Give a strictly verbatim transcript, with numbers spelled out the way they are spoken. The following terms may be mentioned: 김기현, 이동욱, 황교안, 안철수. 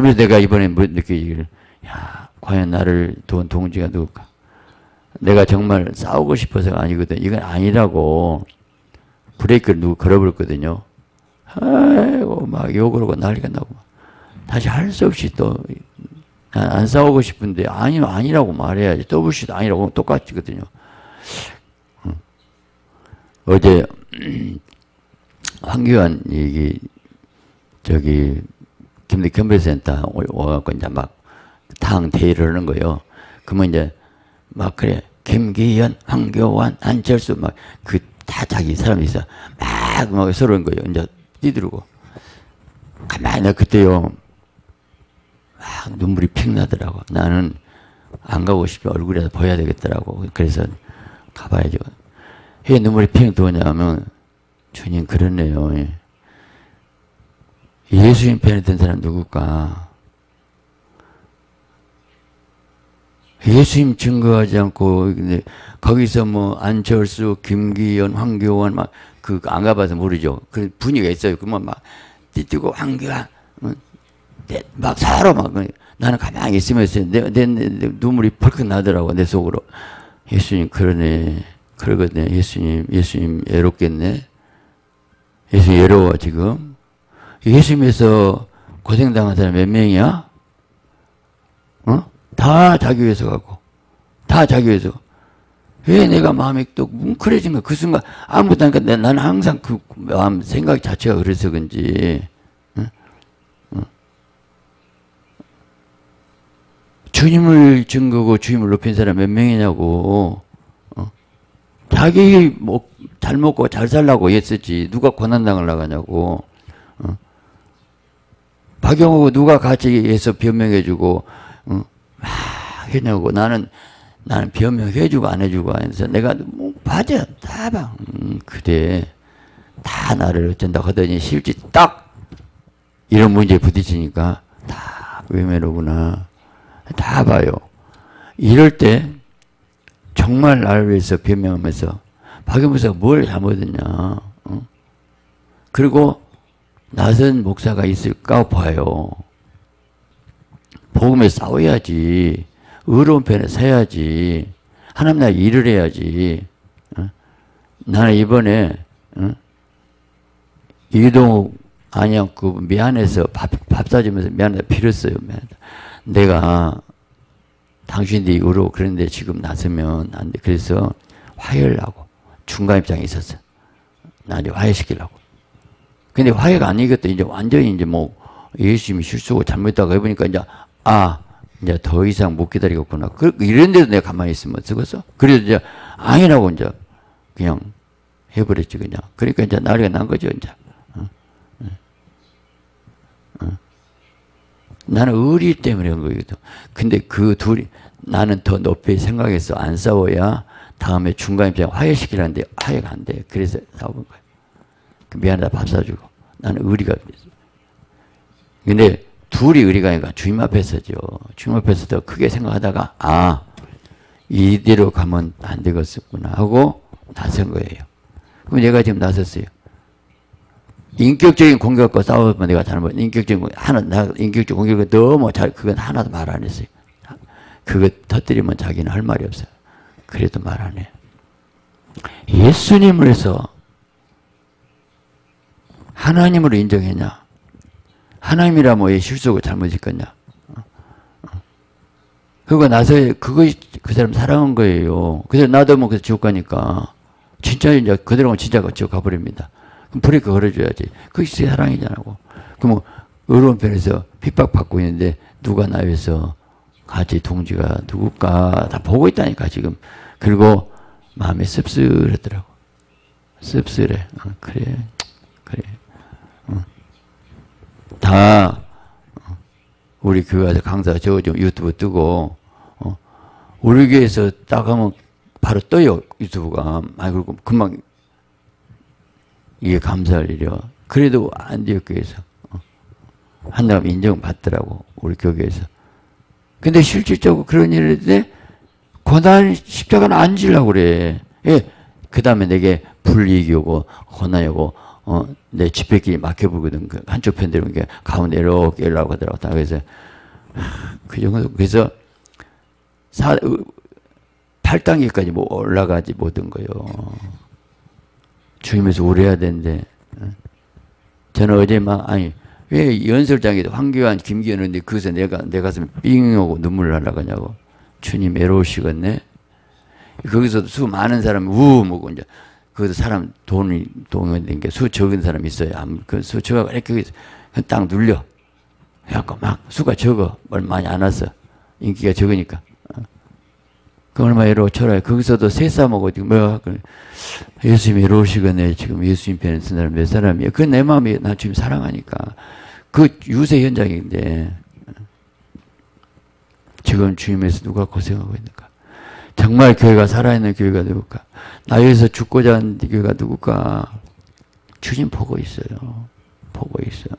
그래서 내가 이번에 느끼기를, 야, 과연 나를 도운 동지가 누굴까? 내가 정말 싸우고 싶어서가 아니거든. 이건 아니라고 브레이크를 누구 걸어버렸거든요. 아이고, 막 욕을 하고 난리가 나고. 다시 할 수 없이 또, 안 싸우고 싶은데, 아니, 아니라고 말해야지. 더블씨도 아니라고 하면 똑같거든요. 어제, 황교안 얘기, 저기, 김대겸 변호사센터 와갖고 이제 막 당 대회를 하는 거예요. 그러면 이제 막 그래. 김기현, 황교안, 안철수 막 그 다 자기 사람이 있어. 막, 막 서로 하는 거예요. 이제 뛰들고. 가만히 나 그때요. 막 눈물이 핑 나더라고. 나는 안 가고 싶어. 얼굴이라도 보여야 되겠더라고. 그래서 가봐야죠. 왜 눈물이 핑 도냐면 주님 그러네요. 예수님 편이 된 사람 누굴까? 예수님 증거하지 않고, 근데 거기서 뭐 안철수, 김기현, 황교안 막 그 안 가봐서 모르죠. 그 분위기가 있어요. 그러면 막 뛰뛰고 황교안 막 서로 막 나는 가만히 있으면 내, 내, 내, 내 눈물이 펄컥 나더라고 내 속으로. 예수님 그러네, 그러거든요. 예수님, 예수님 외롭겠네. 예수님 외로워 지금. 예수님에서 고생당한 사람 몇 명이야? 어? 다 자기 위해서 갖고. 다 자기 위해서. 왜 내가 마음이 또 뭉클해진 거야? 그 순간 아무것도 안 하니까 나는 항상 그 마음, 생각 자체가 그래서 그런지. 어? 어? 주님을 증거고 주님을 높인 사람 몇 명이냐고. 어? 자기 뭐 잘 먹고 잘 살라고 애쓰지. 누가 고난당하려고 하냐고. 어. 박영호가 누가 같이 해서 변명해주고, 어, 막 했냐고. 나는, 나는 변명해주고 안 해주고 하면서 내가, 뭐, 맞아. 다 봐. 음, 그래. 다 나를 어쩐다 하더니 실제 딱 이런 문제에 부딪히니까 다 외면하구나. 다 봐요. 이럴 때 정말 나를 위해서 변명하면서 박영호가 뭘 잘못했냐. 어? 그리고 나선 목사가 있을까 봐요. 복음에 싸워야지. 의로운 편에 서야지. 하나님 나라 일을 해야지. 어? 나는 이번에 어? 이동욱 안양 그 미안해서 밥, 밥 사주면서 미안해서 빌었어요. 미안하다. 내가 당신들이 의로워 그런데 지금 나서면 안 돼. 그래서 화해하려고 중간 입장에 있었어. 나 이제 화해시키려고. 근데 화해가 아니겠다. 이제 완전히 이제 뭐, 예수님이 실수고 잘못했다고 해보니까 이제, 아, 이제 더 이상 못 기다리겠구나. 그, 이런데도 내가 가만히 있으면 어쩌겠어? 그래서 이제, 아니라고 이제, 그냥 해버렸지, 그냥. 그러니까 이제 난리가 난 거죠, 이제. 어? 어? 나는 의리 때문에 한 거거든. 근데 그 둘이, 나는 더 높이 생각해서 안 싸워야 다음에 중간 입장에 화해시키라는데, 화해가 안 돼. 그래서 싸워본 거야. 미안하다 밥 사주고. 나는 의리가 없어. 근데 둘이 의리가 아니라 주님 앞에서죠. 주님 앞에서 더 크게 생각하다가 아 이대로 가면 안 되겠었구나 하고 나선 거예요. 그럼 내가 지금 나섰어요. 인격적인 공격과 싸우면 내가 잘못. 인격적인 공격, 하나 나 인격적 공격을 너무 잘 그건 하나도 말 안 했어요. 그거 터뜨리면 자기는 할 말이 없어요. 그래도 말 안 해요. 예수님을 해서 하나님으로 인정했냐? 하나님이라 뭐에 실수고 잘못했겠냐? 그거 나서 그거 그 사람 사랑한 거예요. 그래서 나도 뭐 그래서 지옥 가니까 진짜 이제 그대로 가면 진짜 지옥 가버립니다. 그럼 브레이크 걸어줘야지. 그게 사랑이잖아고. 그럼 의로운 편에서 핍박받고 있는데 누가 나 위해서 같이 동지가 누굴까 다 보고 있다니까 지금. 그리고 마음이 씁쓸하더라고. 씁쓸해. 아, 그래. 그래. 어. 다 어. 우리 교회에서 강사 저 좀 유튜브 뜨고 어. 우리 교회에서 딱 하면 바로 떠요 유튜브가. 아 그리고 금방 이게 감사할 일이야. 그래도 안디옥교회에서 어. 한다음 인정받더라고 우리 교회에서. 근데 실질적으로 그런 일인데 고난 십자가는 안 지려고 그래. 예. 그 다음에 내게 불이익이 오고 고난이 오고 어, 내 집배끼리 막혀보거든. 그 한쪽 편들은 이렇게 가운데 이렇게 이러고 하더라고. 그래서, 그 정도, 그래서, 사, 팔 단계까지 뭐 올라가지 못한 거요. 주임에서 우려해야 되는데. 저는 어제 막, 아니, 왜 연설장에도 황교안, 김기현 인데 그것에 내가, 내 가슴에 삥 오고 눈물을 하려고 하냐고. 주님 애로우시겠네? 거기서도 수 많은 사람이 우! 뭐고 이제, 거기서 사람 돈이 동원된 게 수 적은 사람이 있어요. 그 수 적어, 이렇게 딱 눌려. 그래갖고 막 수가 적어. 얼마 많이 안 왔어. 인기가 적으니까. 그 얼마 애로워 쳐라. 거기서도 새싸먹어. 뭐, 예수님이 애로우시겠네. 지금 예수님 편에 쓴 사람 몇 사람이야. 그건 내 마음이, 나 주님 사랑하니까. 그 유세 현장인데. 지금 주님에서 누가 고생하고 있는가? 정말 교회가 살아있는 교회가 누굴까? 나 여기서 죽고자 하는 교회가 누굴까? 주님 보고 있어요. 보고 있어요.